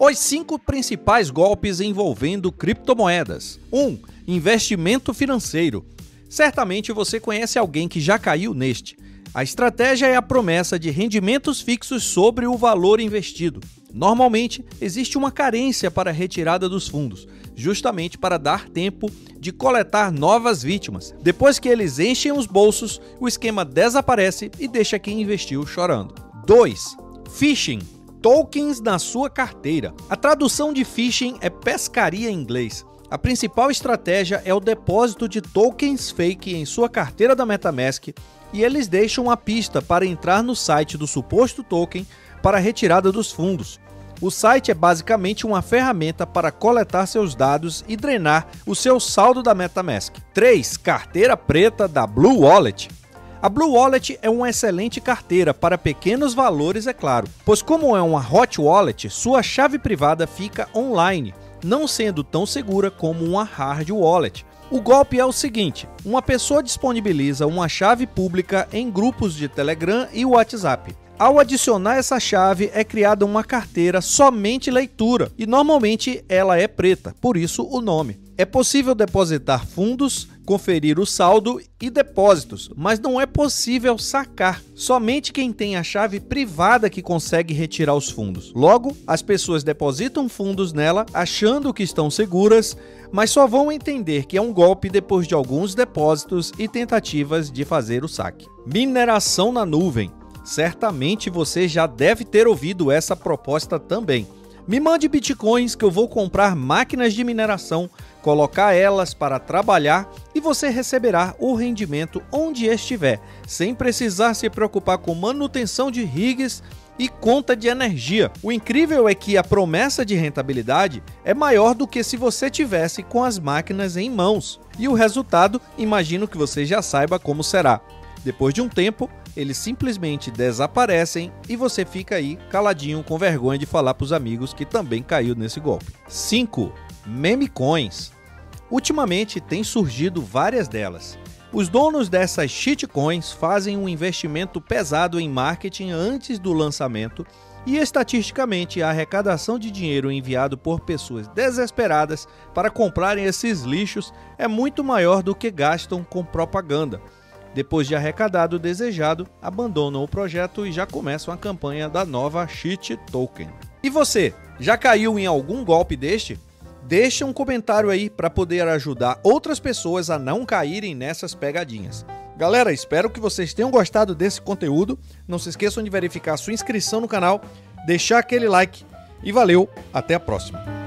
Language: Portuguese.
Os 5 principais golpes envolvendo criptomoedas. 1. Investimento financeiro. Certamente você conhece alguém que já caiu neste. A estratégia é a promessa de rendimentos fixos sobre o valor investido. Normalmente, existe uma carência para a retirada dos fundos, justamente para dar tempo de coletar novas vítimas. Depois que eles enchem os bolsos, o esquema desaparece e deixa quem investiu chorando. 2. Phishing. Tokens na sua carteira. A tradução de phishing é pescaria em inglês. A principal estratégia é o depósito de tokens fake em sua carteira da Metamask e eles deixam uma pista para entrar no site do suposto token para a retirada dos fundos. O site é basicamente uma ferramenta para coletar seus dados e drenar o seu saldo da Metamask. 3. Carteira preta da Blue Wallet. A Blue Wallet é uma excelente carteira para pequenos valores, é claro, pois como é uma hot wallet, sua chave privada fica online, não sendo tão segura como uma hard wallet. O golpe é o seguinte: uma pessoa disponibiliza uma chave pública em grupos de Telegram e WhatsApp. Ao adicionar essa chave, é criada uma carteira somente leitura e normalmente ela é preta, por isso o nome. É possível depositar fundos, conferir o saldo e depósitos, mas não é possível sacar. Somente quem tem a chave privada que consegue retirar os fundos. Logo, as pessoas depositam fundos nela, achando que estão seguras, mas só vão entender que é um golpe depois de alguns depósitos e tentativas de fazer o saque. Mineração na nuvem. Certamente você já deve ter ouvido essa proposta também. Me mande bitcoins que eu vou comprar máquinas de mineração, colocar elas para trabalhar e você receberá o rendimento onde estiver, sem precisar se preocupar com manutenção de rigs e conta de energia. O incrível é que a promessa de rentabilidade é maior do que se você tivesse com as máquinas em mãos. E o resultado, imagino que você já saiba como será. Depois de um tempo, eles simplesmente desaparecem e você fica aí caladinho com vergonha de falar para os amigos que também caiu nesse golpe. 5. Memecoins. Ultimamente tem surgido várias delas. Os donos dessas shitcoins fazem um investimento pesado em marketing antes do lançamento e estatisticamente a arrecadação de dinheiro enviado por pessoas desesperadas para comprarem esses lixos é muito maior do que gastam com propaganda. Depois de arrecadado o desejado, abandonam o projeto e já começam a campanha da nova Shit Token. E você, já caiu em algum golpe deste? Deixa um comentário aí para poder ajudar outras pessoas a não caírem nessas pegadinhas. Galera, espero que vocês tenham gostado desse conteúdo. Não se esqueçam de verificar a sua inscrição no canal, deixar aquele like e valeu, até a próxima.